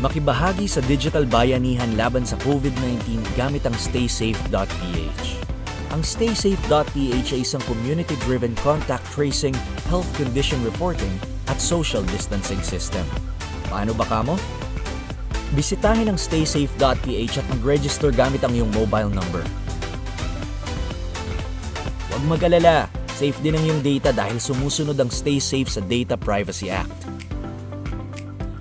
Makibahagi sa digital bayanihan laban sa COVID-19 gamit ang StaySafe.ph. Ang StaySafe.ph ay isang community-driven contact tracing, health condition reporting at social distancing system. Paano ba kamo? Bisitahin ang StaySafe.ph at mag-register gamit ang iyong mobile number. Huwag mag-alala, safe din ang iyong data dahil sumusunod ang StaySafe sa Data Privacy Act.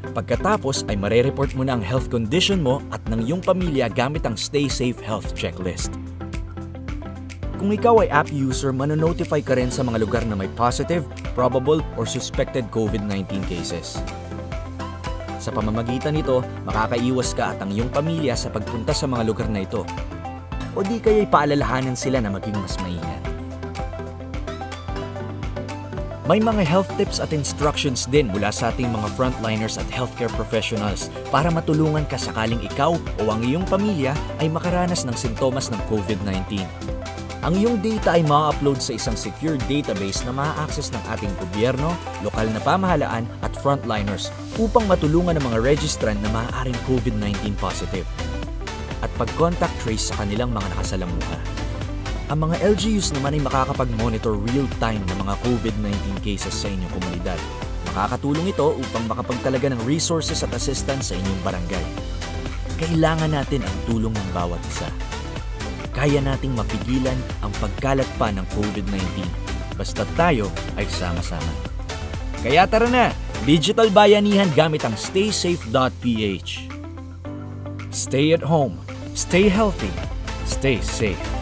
Pagkatapos ay marereport mo na ang health condition mo at ng iyong pamilya gamit ang StaySafe Health Checklist. Kung ikaw ay app user, manonotify ka rin sa mga lugar na may positive, probable, or suspected COVID-19 cases. Sa pamamagitan nito, makakaiwas ka at ang iyong pamilya sa pagpunta sa mga lugar na ito. O di kaya'y paalalahanan sila na maging mas maingat. May mga health tips at instructions din mula sa ating mga frontliners at healthcare professionals para matulungan ka sakaling ikaw o ang iyong pamilya ay makaranas ng sintomas ng COVID-19. Ang iyong data ay ma-upload sa isang secure database na ma-access ng ating gobyerno, lokal na pamahalaan at frontliners upang matulungan ang mga registrant na maaaring COVID-19 positive at pag-contact trace sa kanilang mga nakasalamuha. Ang mga LGUs naman ay makakapag-monitor real-time ng mga COVID-19 cases sa inyong komunidad. Makakatulong ito upang makapagtalaga ng resources at assistance sa inyong barangay. Kailangan natin ang tulong ng bawat isa. Kaya nating mapigilan ang pagkalat pa ng COVID-19 basta tayo ay sama-sama. Kaya tara na, digital bayanihan gamit ang StaySafe.ph. Stay at home, stay healthy, stay safe.